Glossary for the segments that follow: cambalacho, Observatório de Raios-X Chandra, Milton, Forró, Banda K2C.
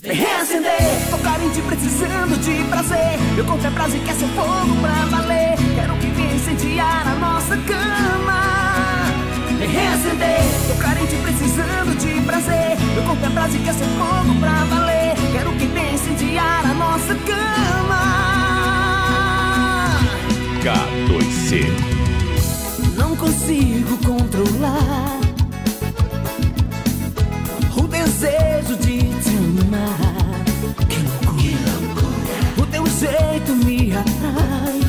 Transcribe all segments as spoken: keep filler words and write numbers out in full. Vem reacender, focar em ti precisando de prazer. Meu corpo é prazo e quer ser fogo pra valer. Quero que venha incendiar a nossa cama. Vem reacender, focar em ti precisando de prazer. Meu corpo é prazo e quer ser fogo pra valer. Quero que venha incendiar a nossa cama. K dois C. Não consigo controlar o desejo de te amar. Que loucura, que loucura. O teu jeito me atrai.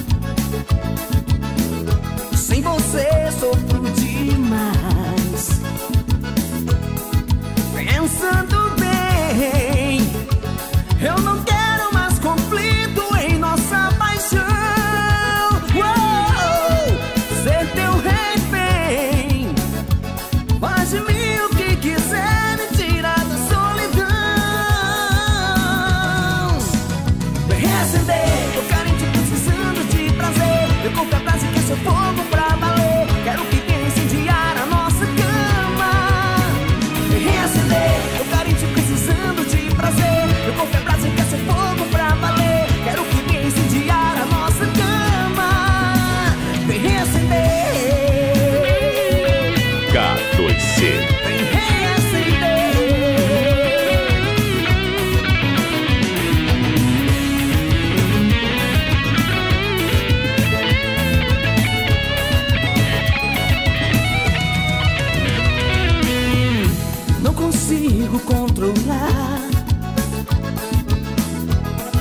Sem você sofro demais. Pensando bem, eu não quero mais conflito em nossa paixão. Uou, ser teu refém, faz de mim o que quiser. Seu fogo pra valer, quero que venha incendiar a nossa cama. Reacender, eu quero te precisando de prazer. Meu corpo é prazer, quer ser fogo pra valer. Quero que venha incendiar a nossa cama. Vem reacender, K dois C. Consigo controlar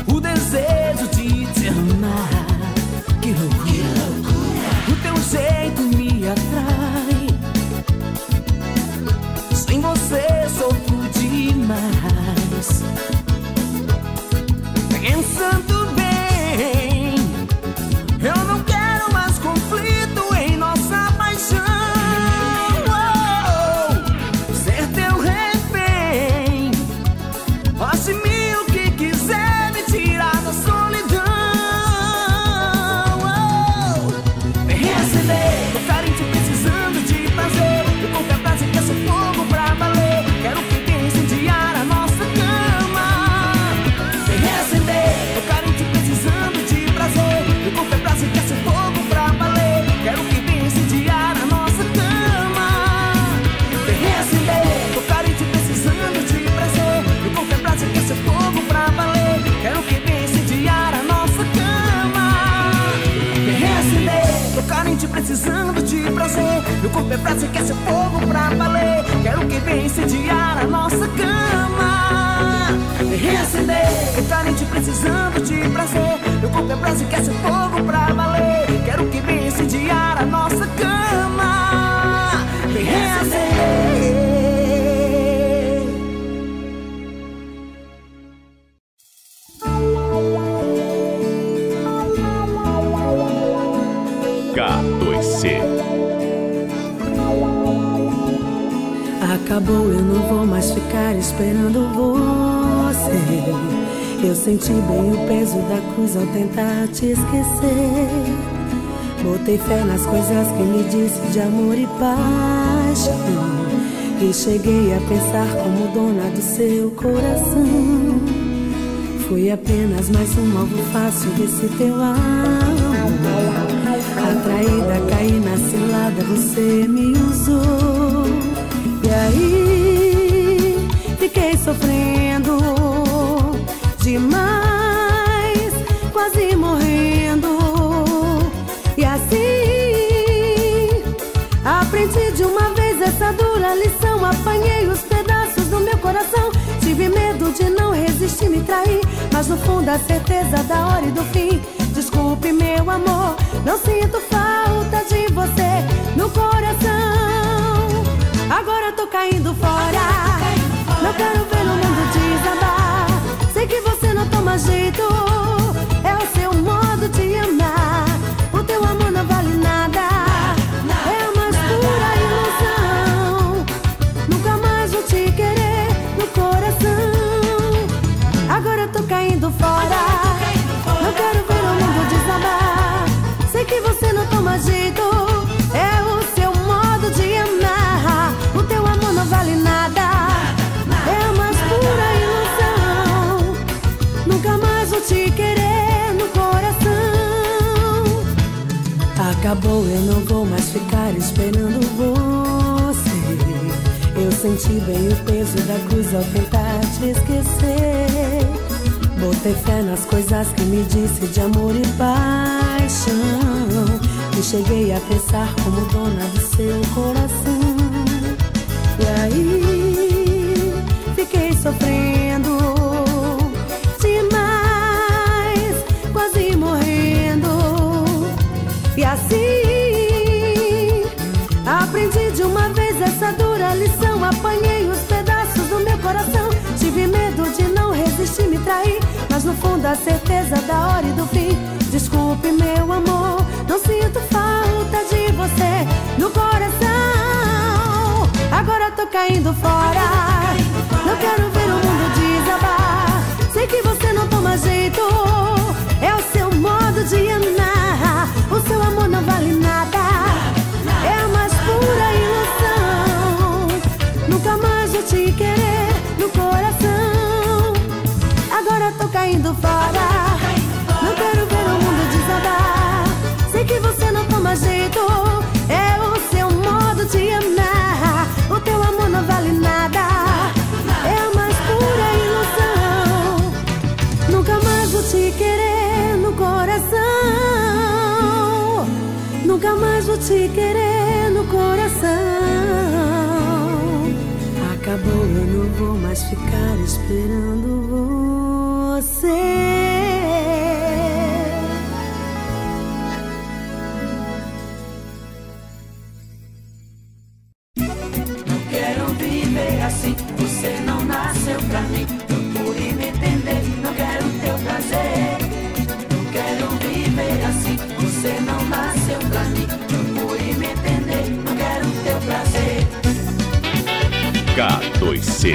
o desejo de te amar. Que loucura, que loucura. O teu jeito me atrai. Sem você sofro demais. Pensando bem, eu não quero mais conflito em nossa paixão. Precisando de prazer, meu corpo é prazo, quer ser fogo pra valer. Quero que venha incendiar a nossa cama. Reacender, eu estarei te precisando de prazer. Meu corpo é prazo, quer ser fogo pra valer. Quero que venha incendiar a nossa cama. Reacender, K dois C. Acabou, eu não vou mais ficar esperando você. Eu senti bem o peso da cruz ao tentar te esquecer. Botei fé nas coisas que me disse de amor e paixão, e cheguei a pensar como dona do seu coração. Fui apenas mais um alvo fácil desse teu amor. Atraída, caí na cilada, você me usou. E aí, fiquei sofrendo demais, quase morrendo. E assim, aprendi de uma vez essa dura lição. Apanhei os pedaços do meu coração. Tive medo de não resistir, me trair, mas no fundo a certeza da hora e do fim. Desculpe, meu amor, não sinto falta de você no coração. Agora tô caindo fora, não quero ver o mundo desabar. Sei que você não toma jeito, é o seu modo de amar. O teu amor não vale nada, é a mais pura ilusão. Nunca mais vou te querer no coração. Agora tô caindo fora, não quero ver o mundo desabar. Sei que você não toma jeito, é o seu modo de amar. O teu amor não vale nada, nada, nada. É mais acabou, eu não vou mais ficar esperando você. Eu senti bem o peso da cruz ao tentar te esquecer. Botei fé nas coisas que me disse de amor e paixão, e cheguei a pensar como dona do seu coração. E aí, fiquei sofrendo demais, quase morrendo. E assim, aprendi de uma vez essa dura lição. Apanhei os pedaços do meu coração. Tive medo de não resistir, me trair, mas no fundo a certeza da hora e do fim. Desculpe, meu amor, não sinto falta de você no coração. Agora tô caindo fora, não quero ver o mundo desabar. Sei que você não toma jeito, é o seu modo de amar. O seu amor não vale nada, é a mais pura ilusão. Nunca mais vou te querer no coração. Agora tô caindo fora, não quero ver o mundo desandar. Sei que você não toma jeito, é o seu modo de amar. O teu amor não vale nada, é a mais pura ilusão. Nunca mais vou te querer no coração. Nunca mais vou te querer no coração. Acabou, eu não vou mais ficar esperando você. Você não nasceu pra mim, procure me entender, não quero teu prazer. Não quero viver assim, você não nasceu pra mim, procure me entender, não quero teu prazer. K dois C.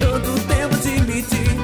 Todo tempo de me dizer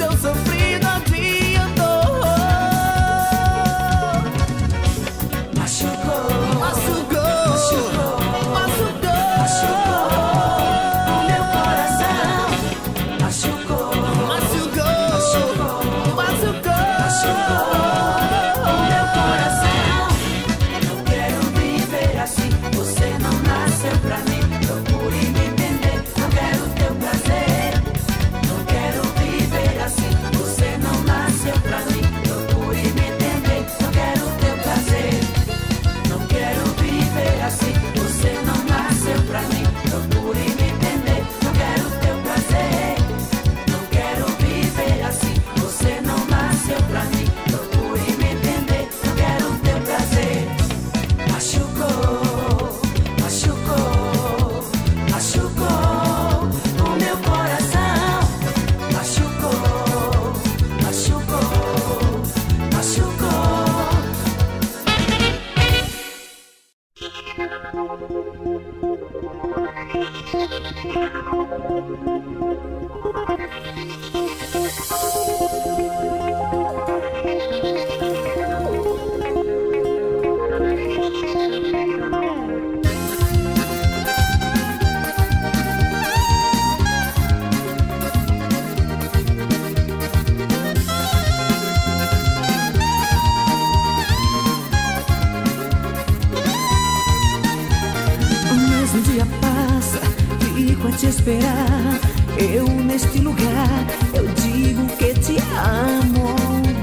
Te esperar, eu neste lugar, eu digo que te amo,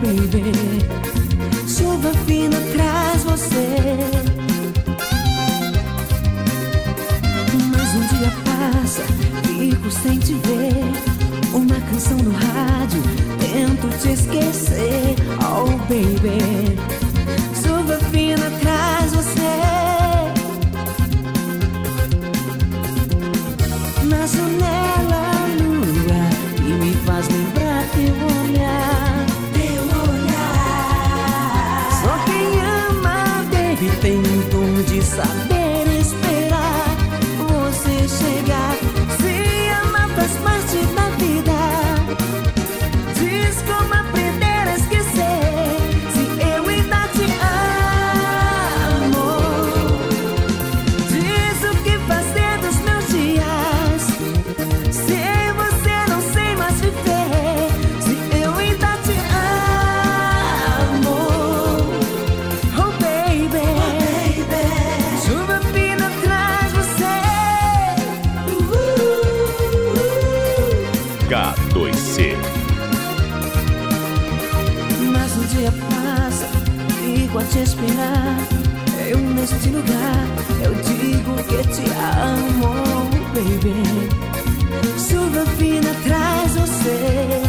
baby. Chuva fina traz você, mas um dia passa, fico sem te ver. Uma canção no rádio, tento te esquecer, oh baby. Chuva fina traz você. Na janela a lua e me faz lembrar teu olhar, teu olhar. Só quem ama, baby, tem o dom de saber esperar você chegar. Se amar faz parte da vida, diz como aprender a esquecer. Se eu ainda te amo, diz o que fazer dos meus dias. K dois C. Mas um dia passa, fico a te esperar. Eu neste lugar, eu digo que te amo, baby. Chuva fina traz você.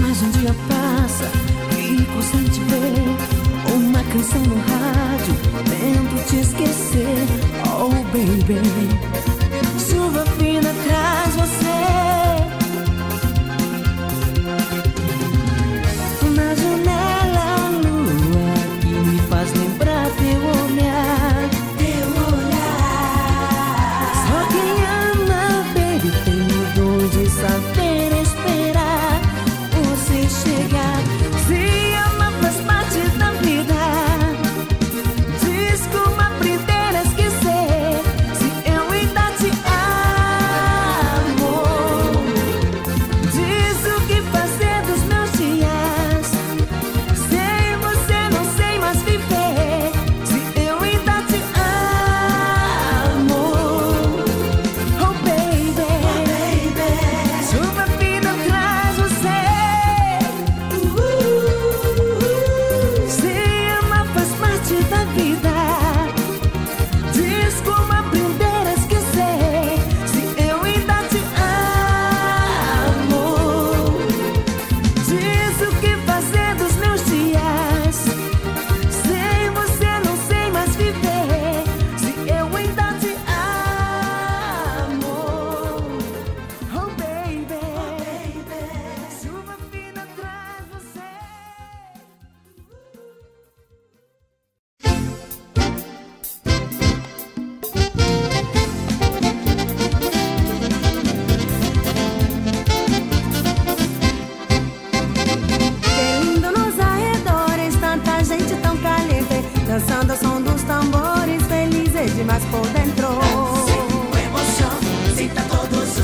Mas um dia passa, fico sem te ver. Uma canção no rádio, tento te esquecer, oh baby. Chuva fina traz você. Na janela a lua que me faz lembrar teu olhar, teu olhar. Só quem ama, baby, tem o dom de saber esperar você chegar. Se ama faz parte da vida.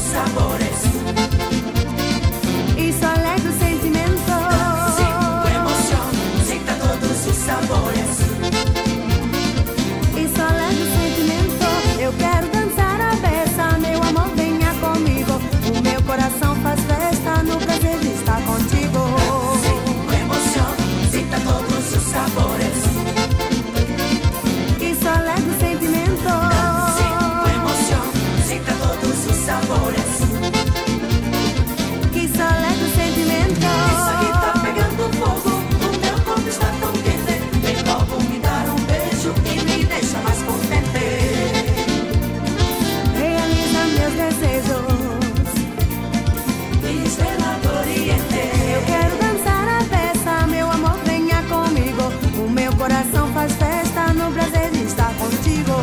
Sabores. Isso alega o sentimento. coração faz festa no prazer de estar contigo.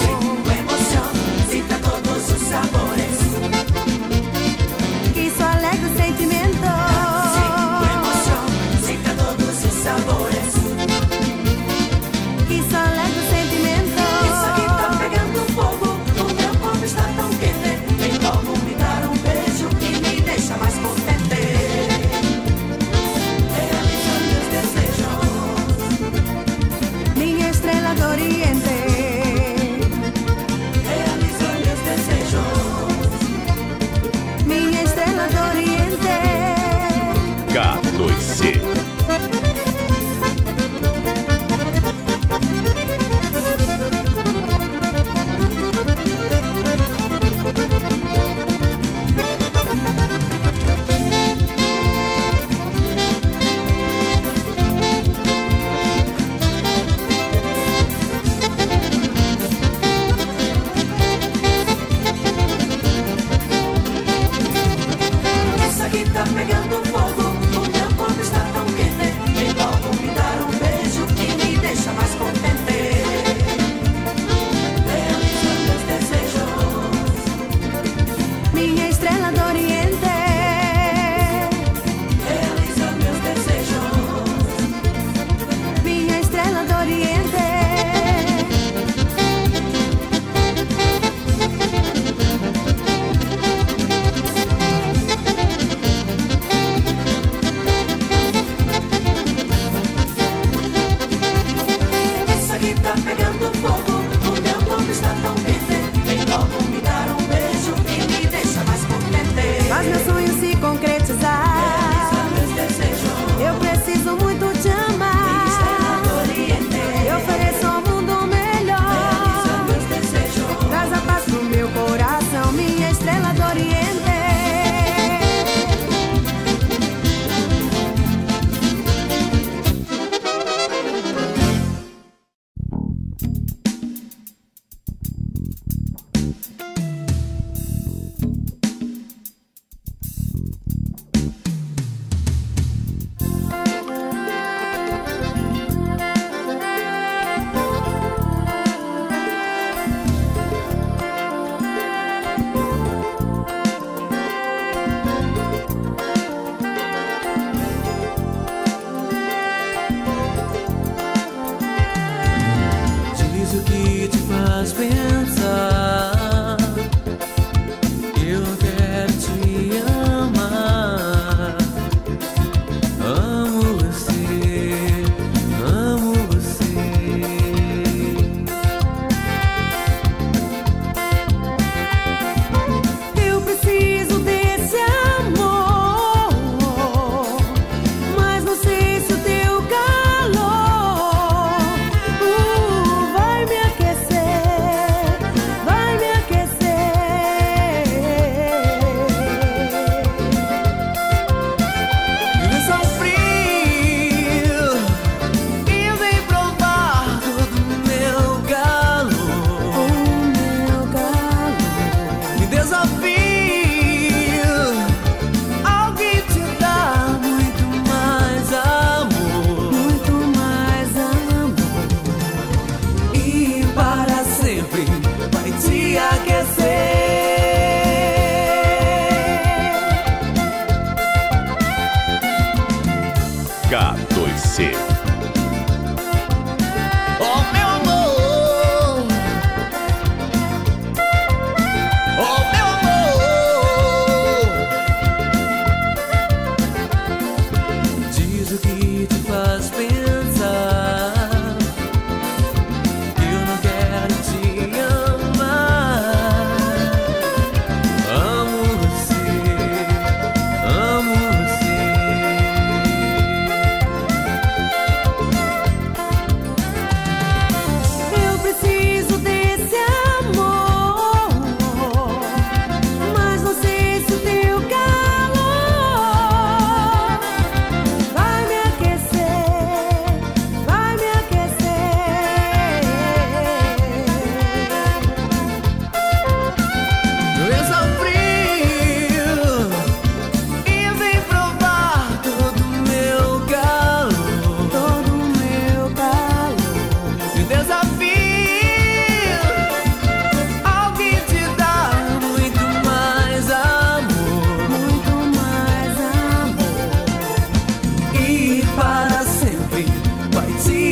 Sinto emoção, sinta todos os sabores, que isso alegra o sentimento. Sinto emoção, sinta todos os sabores, que isso alegra o sentimento. Isso aqui tá pegando fogo, o meu corpo está tão quente. Vem logo me dar um beijo que me deixa mais contente. Realiza meus desejos.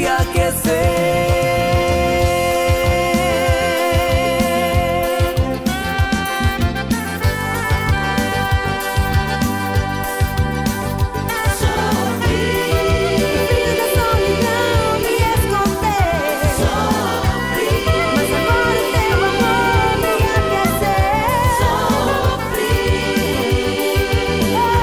quería que ser. Sofrí, viví de soledad y esconder. Sofrí, más amor y te amor tenía que ser. Sofrí, oh, oh, oh.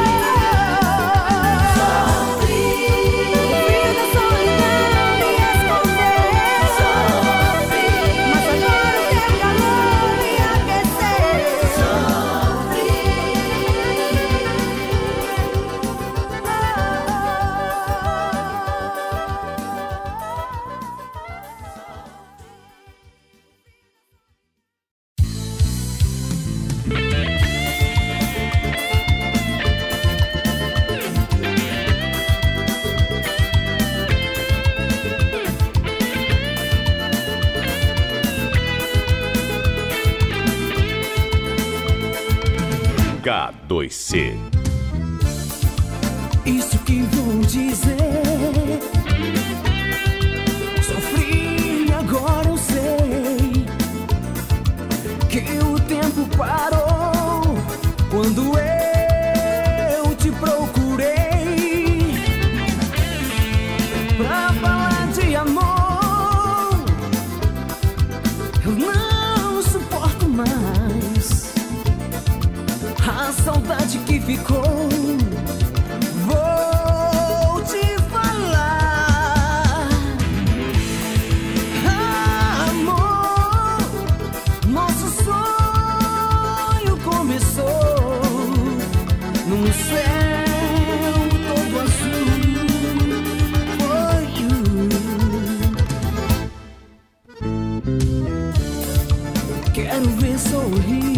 K dois C. Isso que vou dizer, sofri, agora eu sei que o tempo parou quando eu te procurei pra falar de amor. Eu não suporto mais a saudade que ficou. Vou te falar, amor, nosso sonho começou num céu todo azul. Quero ver sorrir,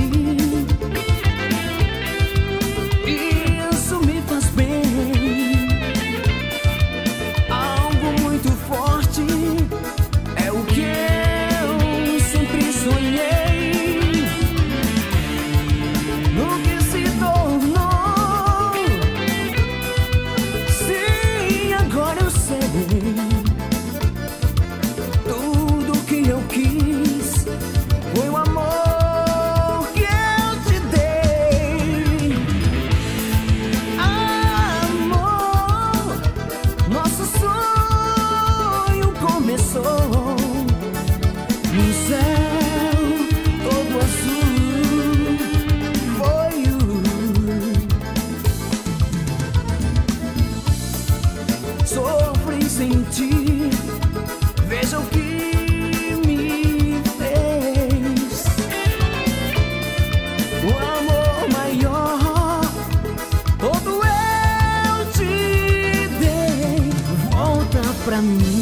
pra mim.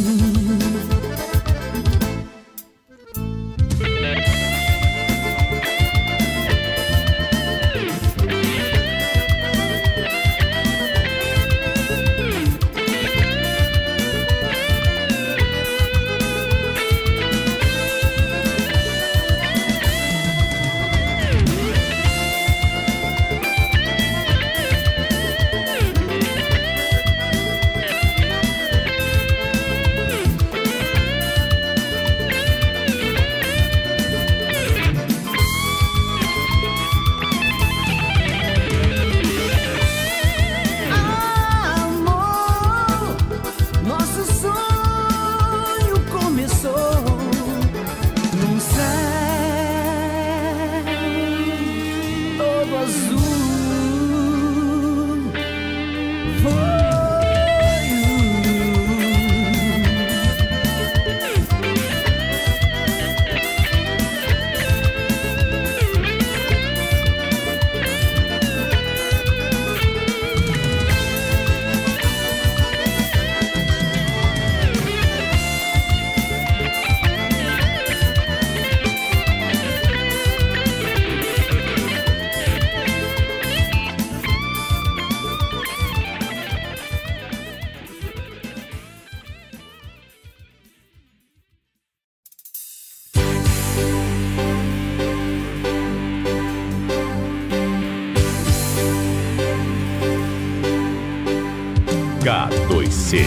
K dois C.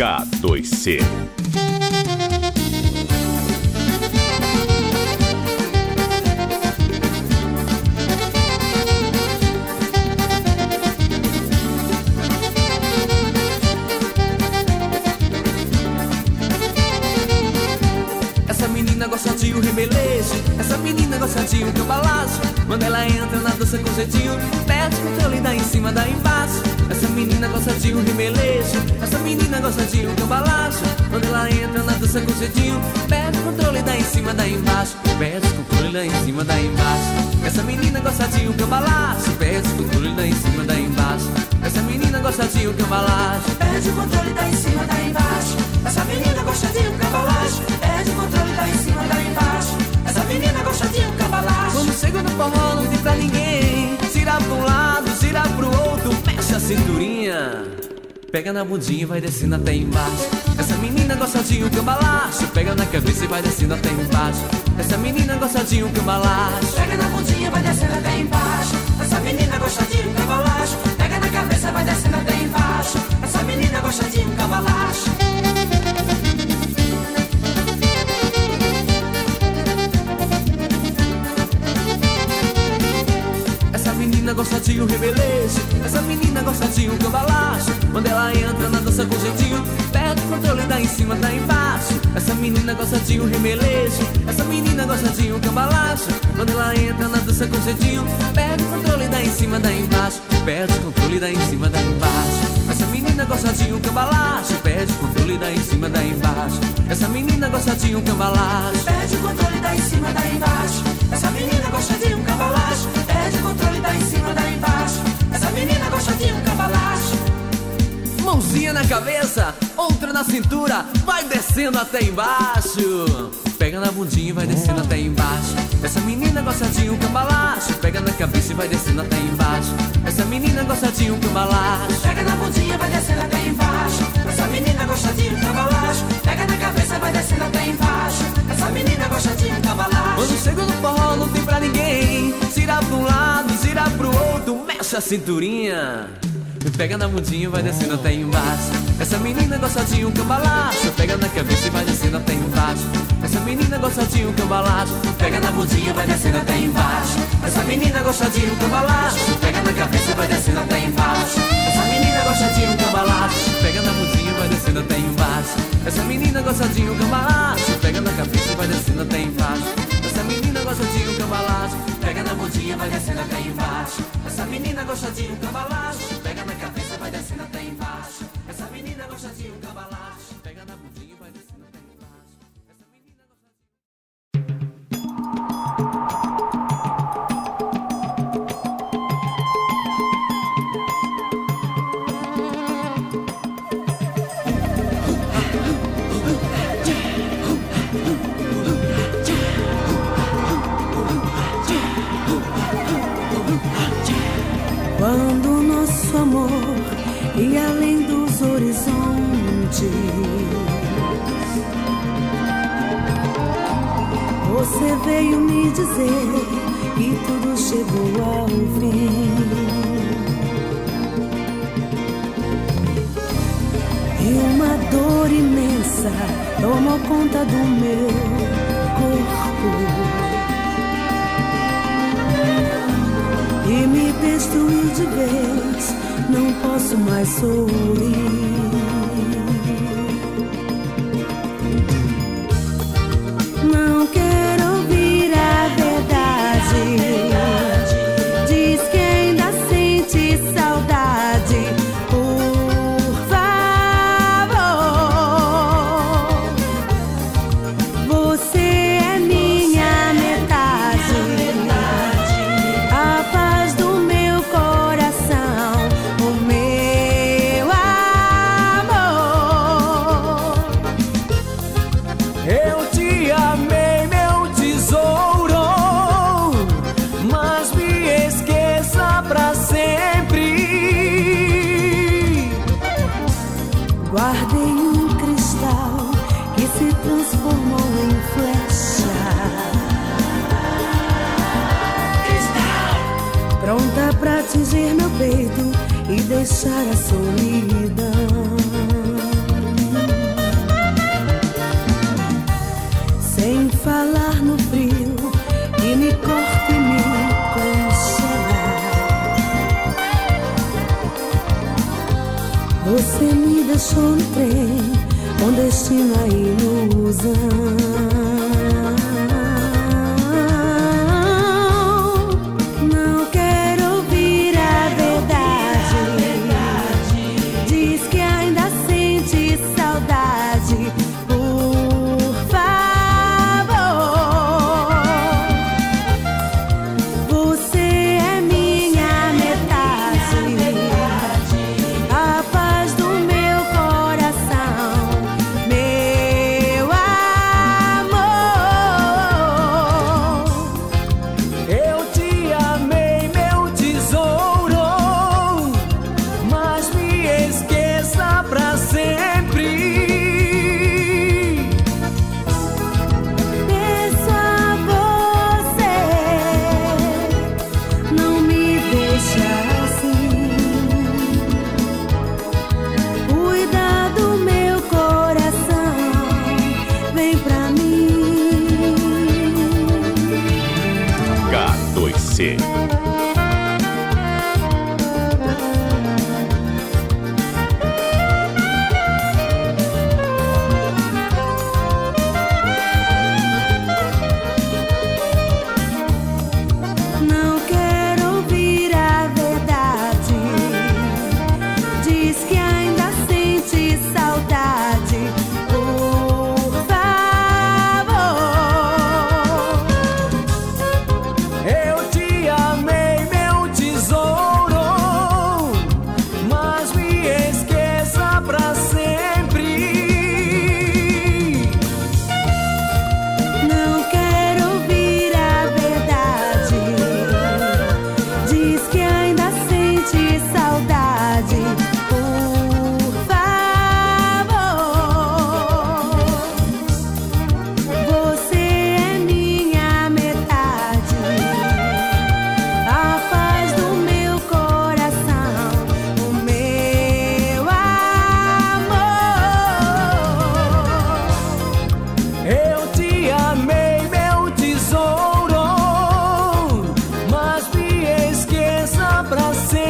K dois C. Essa menina gosta de um rebelejo, essa menina gosta de um cambalacho. Quando ela entra na dança com jeitinho, perde o controle da em cima, da embaixo. Essa menina gosta de um rebelejo, essa menina gosta de um cambalacho. Quando ela entra na dança com jeitinho, perde o controle da em cima, da embaixo. Perde o controle da em cima, da embaixo. Essa menina gosta de um cambalacho, perde o controle da em cima, da embaixo. Essa menina gosta de um cambalacho, perde o controle da em cima, da embaixo. Essa menina gosta de um cambalacho, perde o controle da em cima, da embaixo. Essa menina gosta de um cambalacho. Quando chega no forró não tem pra ninguém, gira pra um lado, gira pro outro, mexe a cinturinha, pega na bundinha e vai descendo até embaixo. Essa menina gosta de um cambalacho, pega na cabeça e vai descendo até embaixo. Essa menina gosta de um cambalacho, pega na bundinha e vai descendo até embaixo. Essa menina gosta de um cambalacho, pega na cabeça, vai descendo até embaixo. Essa menina gosta de um cambalacho. Essa menina gosta de um rebelejo, essa menina gosta de um cambalacho. Quando ela entra na dança com jeitinho, perde o controle da em cima, da embaixo. Essa menina gosta de um rebelejo, essa menina gosta de um cambalacho. Quando ela entra na dança com jeitinho, perde o controle da em cima, da embaixo. Perde o controle da em cima, da embaixo. Essa menina gosta de um cambalacho, perde o controle da em cima, da embaixo. Essa menina gosta de um cambalacho, perde o controle da em cima, da embaixo. Essa menina gosta de um cambalacho, perde o controle da em cima, da embaixo. Essa menina gosta de um cambalacho. Mãozinha na cabeça, outra na cintura, vai descendo até embaixo. Pega na bundinha e vai descendo até embaixo. Essa menina gosta de um cambalacho, pega na cabeça e vai descendo até embaixo. Essa menina gosta de um cambalacho, pega na bundinha e vai descendo até embaixo. Essa menina gosta de um cambalacho, pega na cabeça e vai descendo até embaixo. Essa menina gosta de um cambalacho. Quando chega no forró não tem pra ninguém, gira pra um lado, gira pro outro, mexe a cinturinha, pega na bundinha e vai descendo até embaixo. Essa menina gosta de um cambalacho, pega na cabeça e vai descendo até embaixo. Essa menina gosta de um cambalacho, pega na bundinha e vai descendo até embaixo. Essa menina gosta de um cambalacho, pega na cabeça e vai descendo até embaixo. Essa menina gosta de um cambalacho, pega na bundinha e vai descendo até embaixo. Essa menina gosta de um cambalacho, pega na cabeça e vai descendo até embaixo. Essa menina gosta de um cambalacho, pega na bundinha e vai descendo até embaixo. Essa menina gosta de um cambalacho, pega na cabeça e vai descendo até embaixo. Essa menina gosta de um cambalacho, pega na bundinha e vai descendo até embaixo. Essa menina quando nosso amor ia além dos horizontes, você veio me dizer que tudo chegou ao fim. E uma dor imensa tomou conta do meu corpo e me destruiu de vez, não posso mais sorrir. Não quero ouvir a verdade, diz que ainda sente saudade, por favor. Você é minha metade, pronta pra atingir meu peito e deixar a solidão. falar no frio que me corta e me consolar. Você me deixou no trem com destino à ilusão. Não quero ouvir a verdade. Diz que ainda sente saudade. Por favor, você é minha metade, a paz do meu coração, meu amor. Eu te amei, meu tesouro, mas me esqueça pra sempre. Peço a você, não me deixe assim. Cuida do meu coração, vem pra mim. K dois C. Não quero ouvir a verdade. Diz que ainda sente saudade. Por favor, eu te amei, meu tesouro, mas me esqueça pra sempre. Não quero ouvir a verdade. Diz que ainda sente saudade. Por favor, você é minha metade, a paz do meu coração, o meu amor. Eu te amei, meu tesouro, mas me esqueça pra sempre.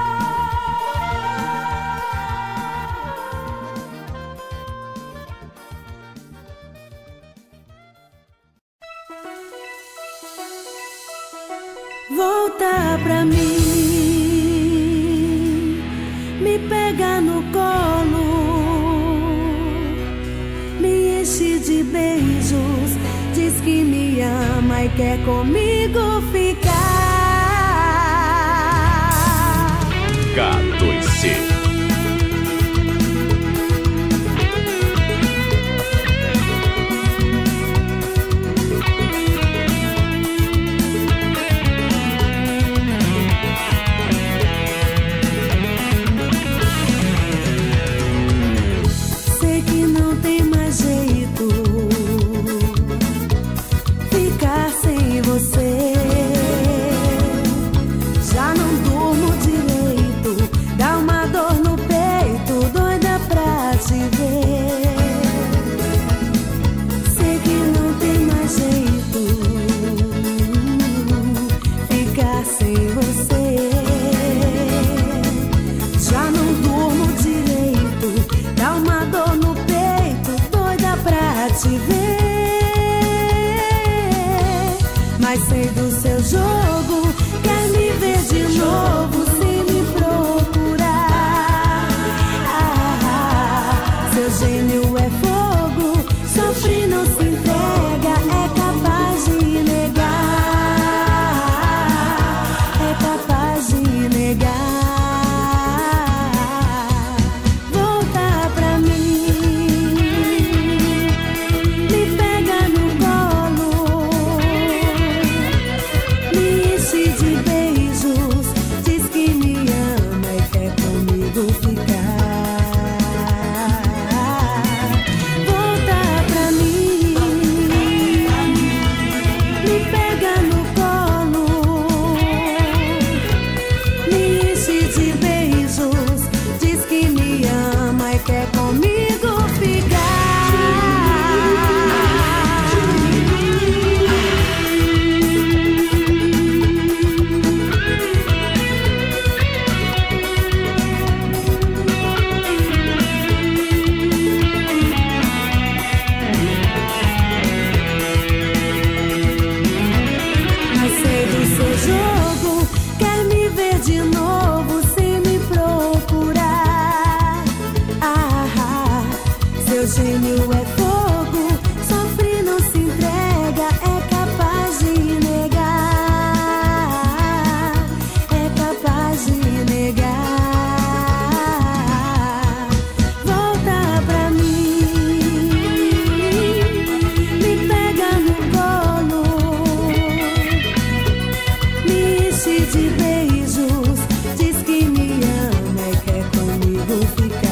Volta pra mim, me pega no colo, me enche de beijos, diz que me ama e quer comigo ficar. K dois C. Sei que não tem mais jeito ficar sem você. Já não durmo direito, dá uma dor no peito, doida pra te ver. Sei que não tem mais jeito ficar sem você. Já não durmo direito, dá uma dor no peito, doida pra te ver. Mas sei do seu jogo, quer me ver de novo sem me procurar. Ah, seu gênio é fogo, sofre, não se entrega, é capaz de negar, é capaz de negar. Volta pra mim, me pega no colo, me enche de beijos, diz que gênio é fogo, sofre, não se entrega, é capaz de negar, é capaz de negar. Volta pra mim, me pega no colo, me enche de beijos, diz que me ama e quer comigo ficar.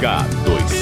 K dois C.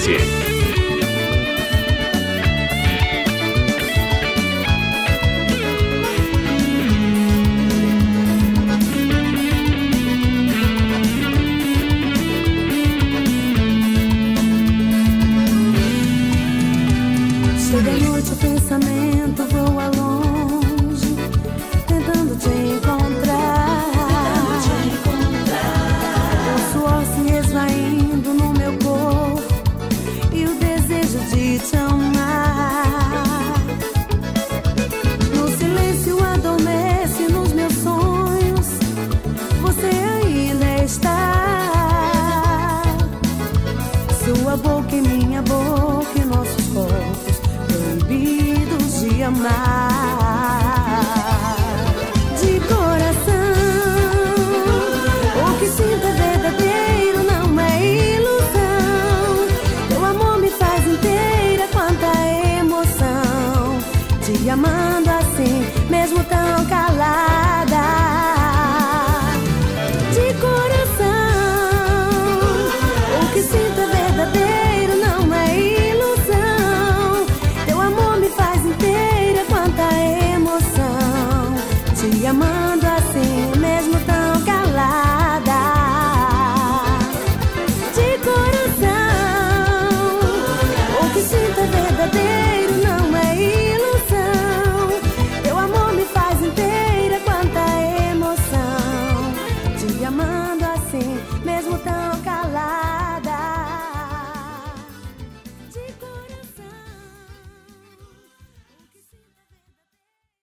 Boca em minha boca e nossos corpos proibidos de amar.